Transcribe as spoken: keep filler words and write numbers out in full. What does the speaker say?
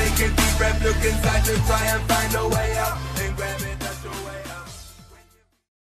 Take a deep breath, look inside to try and find a way out and grab it.